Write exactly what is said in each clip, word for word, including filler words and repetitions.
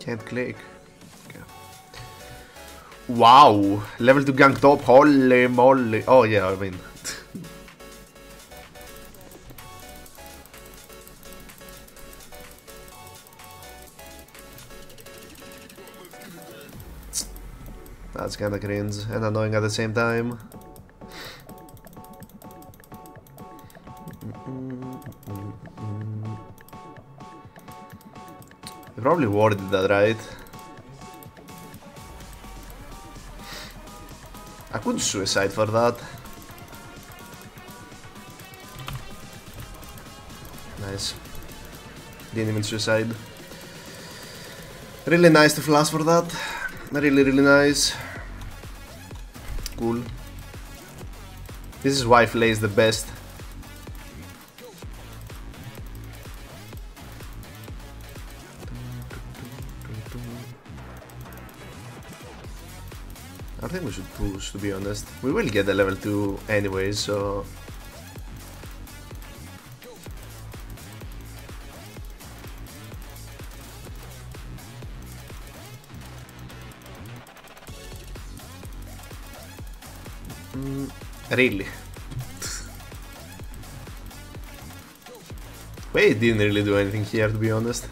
Can't click. Okay. Wow! Level two ganked up, holy moly. Oh yeah, I mean. That's kinda cringe and annoying at the same time. You probably worded that right. I could suicide for that. Nice. Didn't even suicide. Really nice to flash for that. Really, really nice. Cool. This is why Flay is the best. I think we should push, to be honest. We will get a level two anyway, so... Mm, really? Wait, didn't really do anything here, to be honest.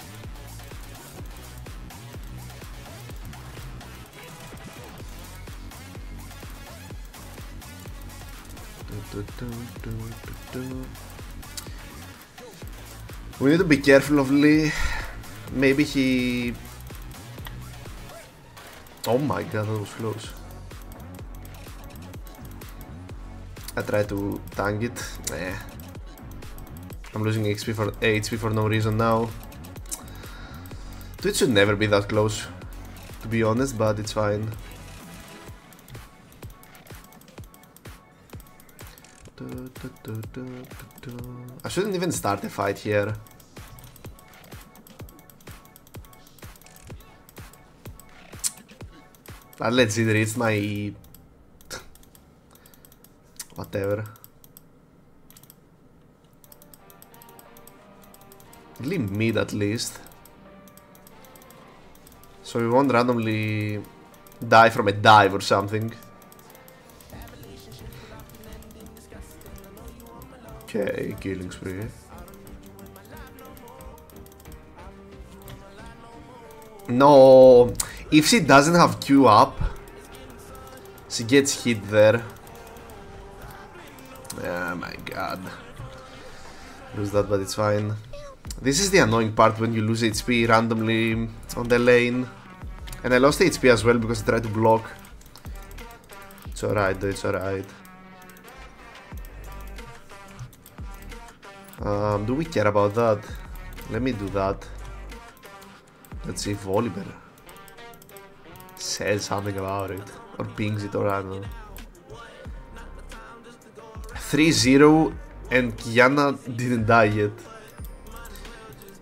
We need to be careful of Lee. Maybe he... Oh my god, that was close. I tried to tank it. Eh. I'm losing X P for H P for no reason now. Twitch should never be that close, to be honest, but it's fine. I shouldn't even start a fight here. That legit reached my... Whatever. Leave mid at least. So we won't randomly die from a dive or something. Okay, killing spree. No, if she doesn't have Q up, she gets hit there. Oh my god. Lose that, but it's fine. This is the annoying part when you lose H P randomly on the lane. And I lost H P as well because I tried to block. It's alright though, it's alright. Um, do we care about that? Let me do that. Let's see if Oliver says something about it. Or pings it or I don't know. three zero and Kiana didn't die yet.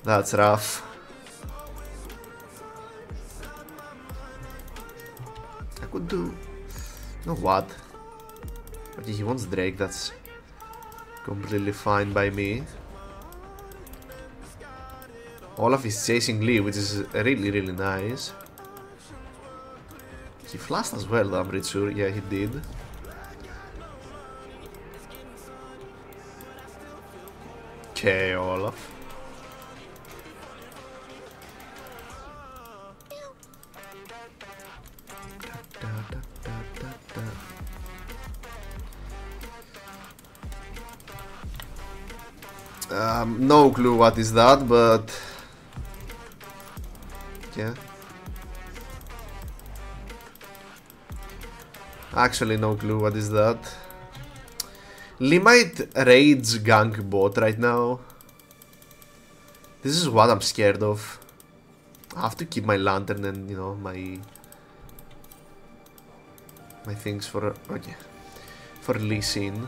That's rough. I could do... You know what? Okay, he wants Drake, that's completely fine by me. Olaf is chasing Lee, which is really, really nice. He flashed as well, I'm pretty sure. Yeah, he did. Okay, Olaf. Um, no clue what is that, but yeah. Actually, no clue what is that. Lee might rage gank bot right now. This is what I'm scared of. I have to keep my lantern and, you know, my my things for okay for Lee Sin.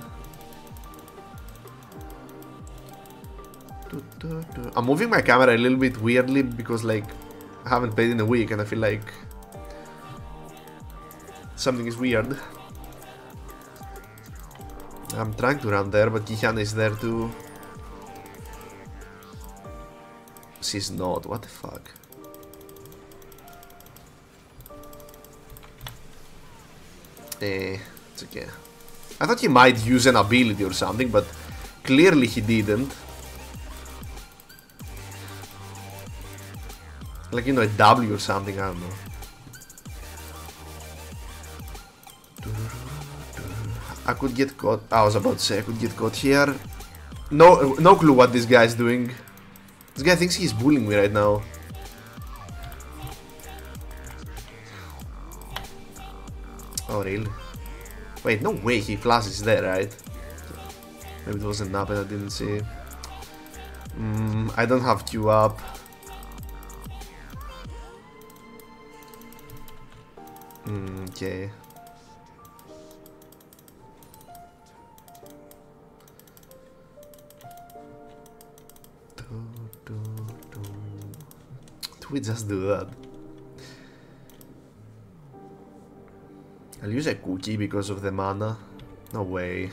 I'm moving my camera a little bit weirdly because, like, I haven't played in a week and I feel like something is weird. I'm trying to run there, but Kihan is there too. She's not, what the fuck. Eh, it's okay. I thought he might use an ability or something, but clearly he didn't. Like, you know, a W or something, I don't know. I could get caught. I was about to say I could get caught here. No, no clue what this guy's doing. This guy thinks he's bullying me right now. Oh, really? Wait, no way he flashes there, right? Maybe it wasn't up and I didn't see. Mm, I don't have Q up. Mm, okay. We just do that. I'll use a cookie because of the mana. No way.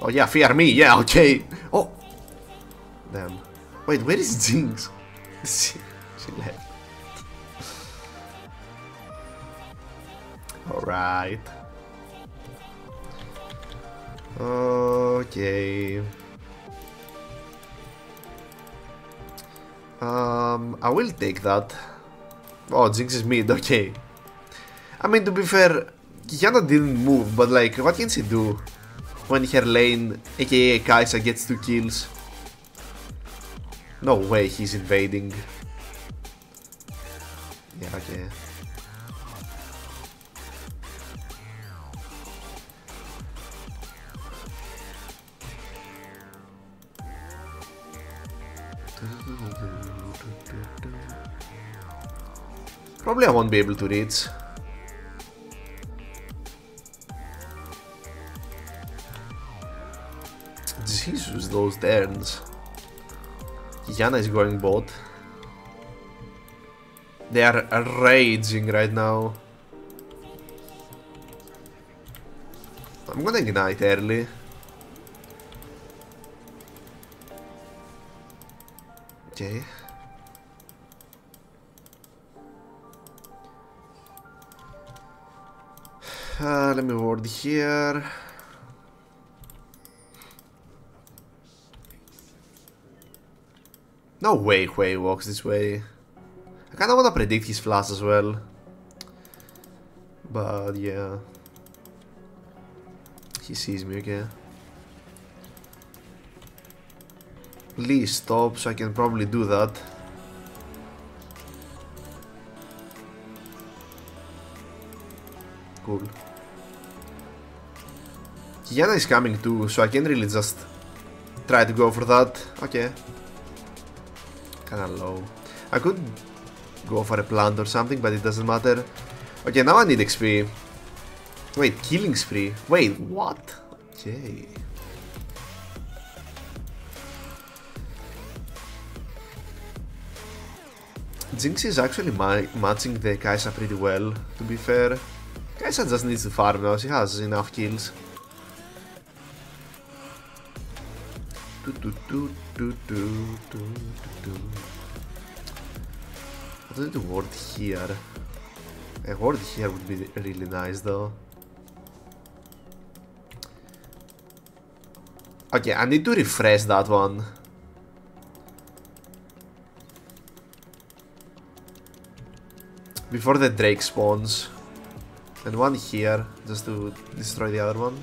Oh yeah, fear me. Yeah, okay. Oh, damn. Wait, where is Jinx? she, she left. All right. Okay. Um, I will take that. Oh, Jinx is mid, okay. I mean, to be fair, Diana didn't move, but like, what can she do when her lane, aka Kai'Sa, gets two kills? No way he's invading. Yeah, okay. Probably I won't be able to reach. Jesus, those turns. Yana is going bot. They are raging right now. I'm gonna ignite early. Okay. Uh, let me ward here. No way Hwei walks this way. I kinda wanna predict his flash as well. But yeah. He sees me, okay. Lee stops, so I can probably do that. Cool. Diana is coming too, so I can really just try to go for that. Okay. Kinda low. I could go for a plant or something, but it doesn't matter. Okay, now I need X P. Wait, killing spree? Wait, what? Okay. Jinx is actually matching the Kai'Sa pretty well, to be fair. Kai'Sa just needs to farm now, she has enough kills. I don't need to ward here. A ward here would be really nice though. Okay, I need to refresh that one. Before the Drake spawns. And one here, just to destroy the other one.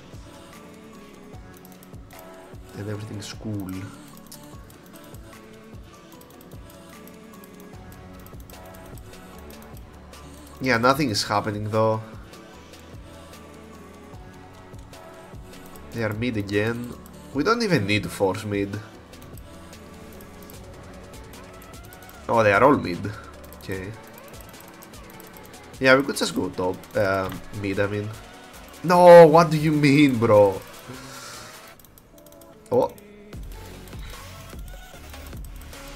And everything's cool. Yeah, nothing is happening though. They are mid again. We don't even need to force mid. Oh, they are all mid. Okay. Yeah, we could just go top, uh, mid, I mean. No, what do you mean, bro? Oh.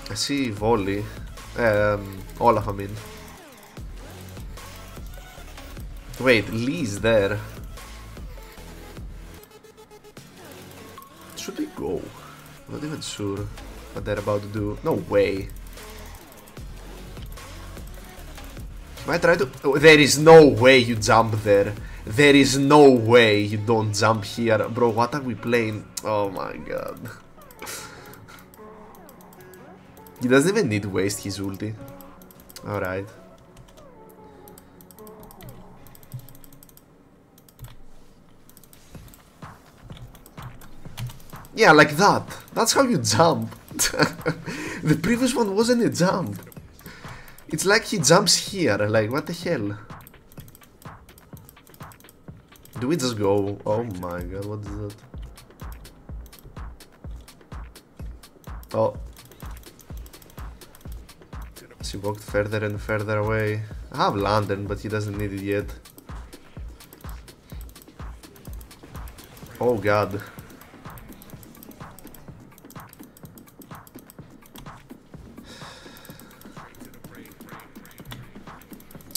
I see Voli. Um, Olaf, I mean. Wait, Lee's there. Should we go? I'm not even sure what they're about to do. No way. If I try to... Oh, there is no way you jump there. There is no way you don't jump here. Bro, what are we playing? Oh my god. He doesn't even need to waste his ulti. Alright. Yeah, like that. That's how you jump. The previous one wasn't a jump. It's like he jumps here. Like, what the hell? Do we just go? Oh my god, what is that? Oh. She walked further and further away. I have lantern, but he doesn't need it yet. Oh god.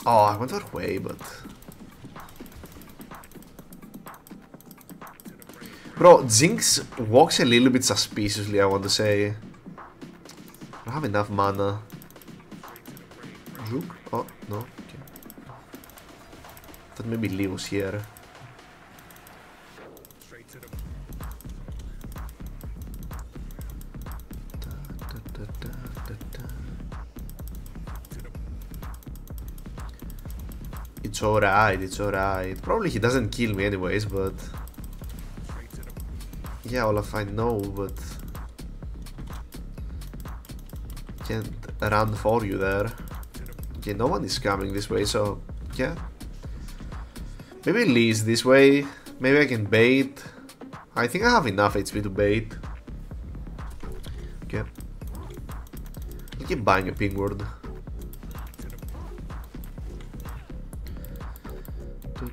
Oh, I went that way, but... Bro, Jinx walks a little bit suspiciously, I want to say. I don't have enough mana. Zook? Oh, no. Okay. I thought maybe Lee was here. It's alright, it's alright. Probably he doesn't kill me anyways, but... Yeah, Olaf, I know, but... Can't run for you there. Okay, no one is coming this way, so... Yeah. Maybe Lee is this way. Maybe I can bait. I think I have enough H P to bait. Okay. I'll keep buying a ping word.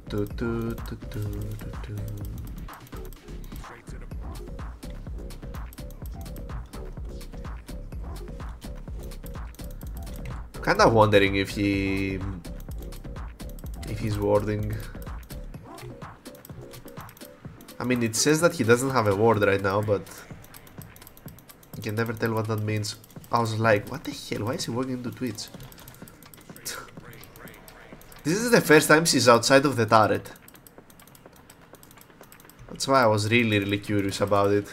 Do, do, do, do, do, do. Kinda wondering if he if he's warding. I mean, it says that he doesn't have a ward right now, but you can never tell what that means. I was like, what the hell? Why is he walking into Twitch? This is the first time she's outside of the turret. That's why I was really, really curious about it.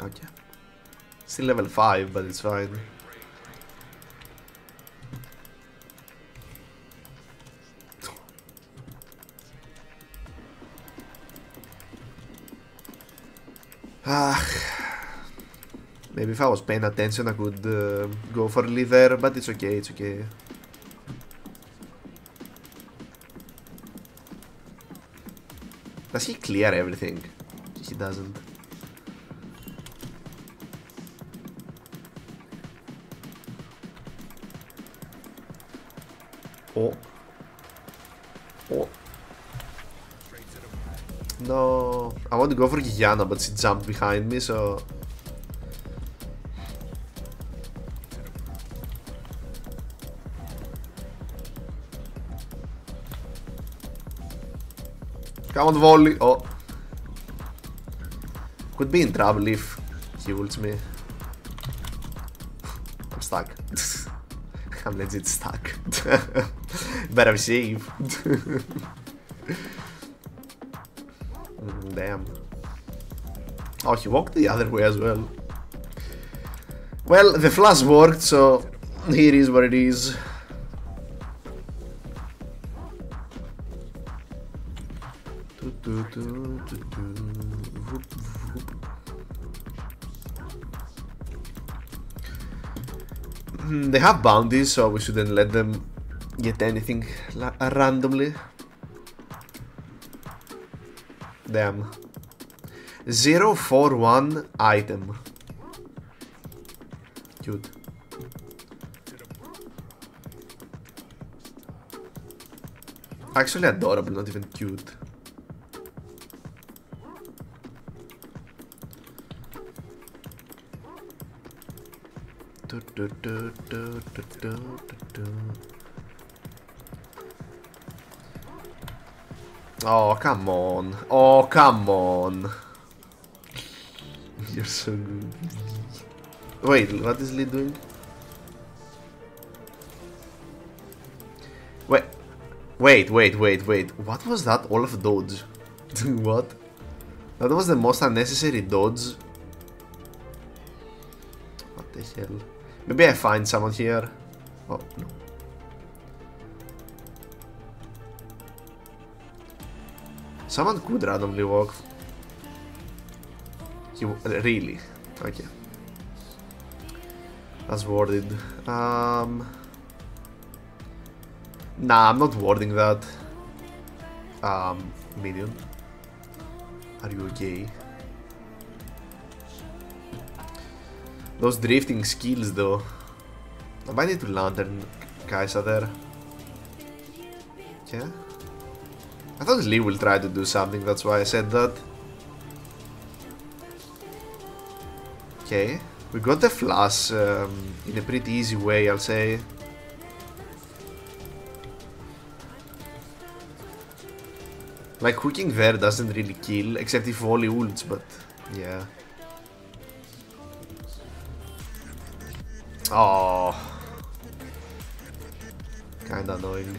Okay. Still level five, but it's fine. Ah... Maybe if I was paying attention, I could uh, go for Lee there, but it's okay, it's okay. Does he clear everything? He doesn't. Oh. Oh. No. I want to go for Diana, but she jumped behind me, so... Come on, Voli. Oh. Could be in trouble if he ults me. I'm stuck. I'm legit stuck. But I'm safe. Damn. Oh, he walked the other way as well. Well, the flash worked, so here is what it is. They have bounties, so we shouldn't let them get anything randomly. Damn. zero four one item. Cute. Actually adorable, not even cute. Do, do, do, do, do, do. Oh, come on. Oh, come on. You're so good. Wait, what is Lee doing? Wait, wait, wait, wait. What was that Olaf dodge? What? That was the most unnecessary dodge. What the hell? Maybe I find someone here. Oh, no. Someone could randomly walk. He w really? Okay. That's worded. Um, nah, I'm not wording that. Um, minion. Are you okay? Those drifting skills, though. I might need to lantern Kai'Sa there. Yeah. I thought Lee will try to do something, that's why I said that. Okay. We got the flash um, in a pretty easy way, I'll say. Like, hooking there doesn't really kill, except if Voli ults, but yeah. Oh, kinda annoying.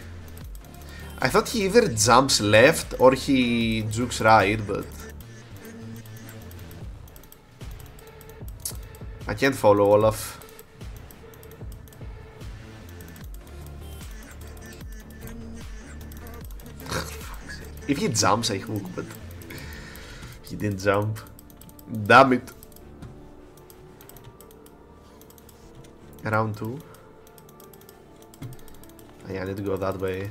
I thought he either jumps left or he jukes right, but I can't follow Olaf. If he jumps, I hook, but he didn't jump. Damn it. Round two. Yeah, I need to go that way.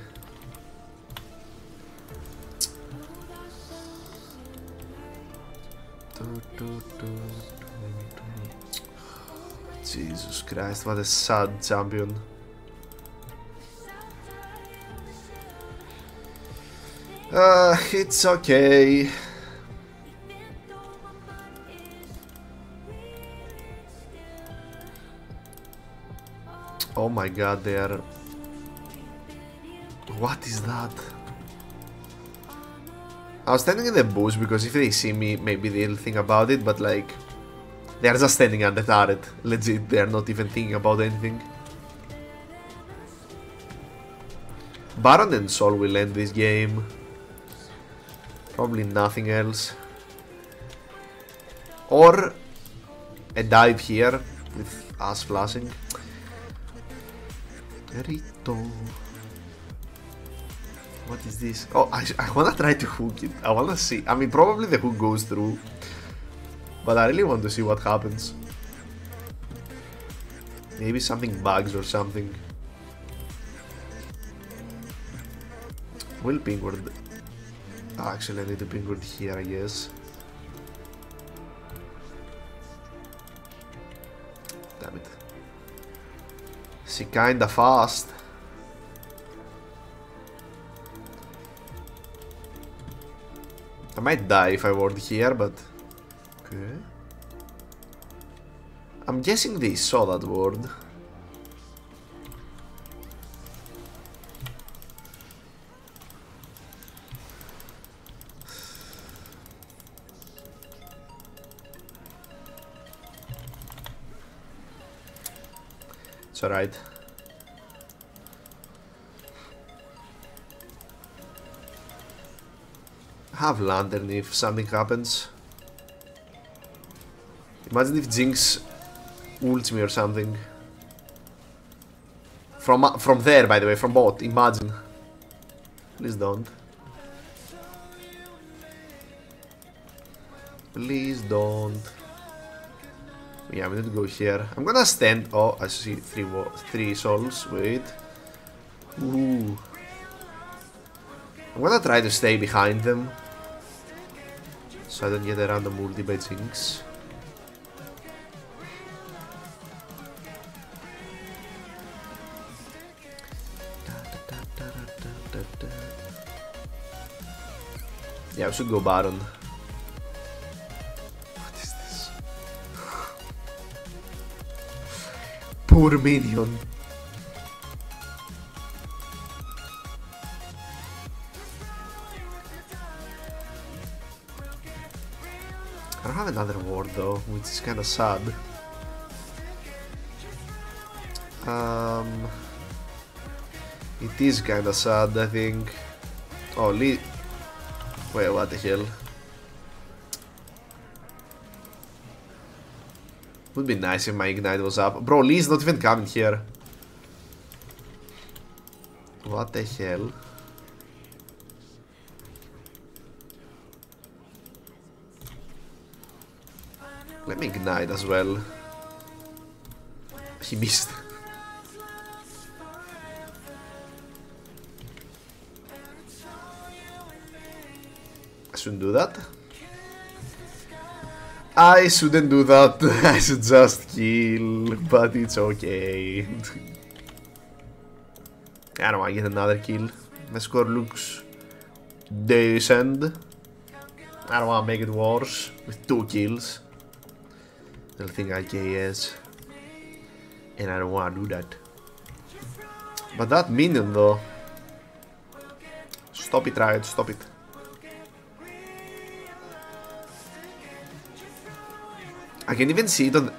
Jesus Christ, what a sad champion. Uh, it's okay. Oh my god, they are... What is that? I was standing in the bush because if they see me, maybe they'll think about it, but like... They are just standing under the turret. Legit, they are not even thinking about anything. Baron and Sol will end this game. Probably nothing else. Or... a dive here, with us flashing. Rito. What is this? Oh, I, I wanna try to hook it. I wanna see. I mean, probably the hook goes through. But I really want to see what happens. Maybe something bugs or something. Will pingward... Actually, I need to pingward here, I guess. Damn it. She kinda fast. I might die if I ward here, but... Okay. I'm guessing they saw that ward. It's alright. Have lantern if something happens. Imagine if Jinx ults me or something. From from there, by the way, from bot. Imagine. Please don't. Please don't. Yeah, we need to go here. I'm gonna stand. Oh, I see three three souls. Wait. Ooh. I'm gonna try to stay behind them, so I don't get a random ulti by Jinx. Yeah, we should go Baron. Poor minion. I don't have another ward though, which is kinda sad. Um, It is kinda sad, I think. Oh, Lee... Wait, what the hell? Would be nice if my Ignite was up. Bro, Lee's not even coming here. What the hell? Let me Ignite as well. He missed. I shouldn't do that. I shouldn't do that. I should just kill, but it's okay. I don't want to get another kill. My score looks decent. I don't want to make it worse with two kills. I don't think I K S. And I don't want to do that. But that minion though. Stop it, Riot, stop it. I can even see it on...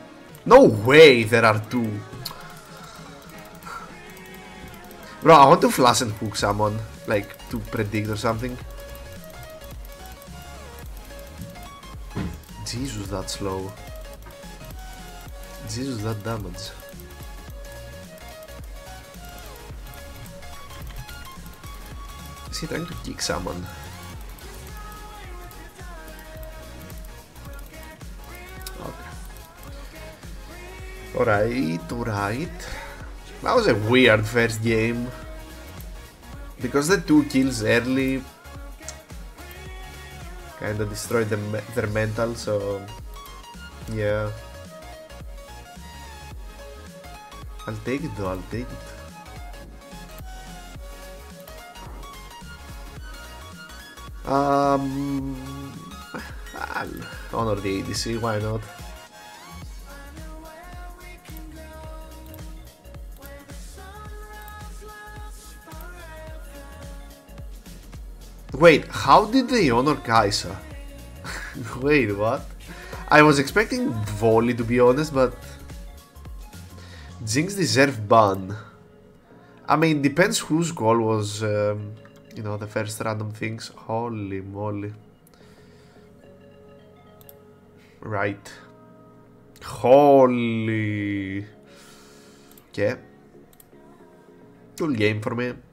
No way there are two. Bro, I want to flash and hook someone. Like, to predict or something. Jesus, that's slow. Jesus, that damage. Is he trying to kick someone? Okay. Alright, alright. That was a weird first game. Because the two kills early kinda destroyed the me their mental, so... Yeah. I'll take it though, I'll take it. Um, I'll honor the A D C, why not? Wait, how did they honor Kai'Sa? Wait, what? I was expecting Voli to be honest, but... Jinx deserve ban. I mean, depends whose goal was, um, you know, the first random things. Holy moly. Right. Holy. Okay. Cool game for me.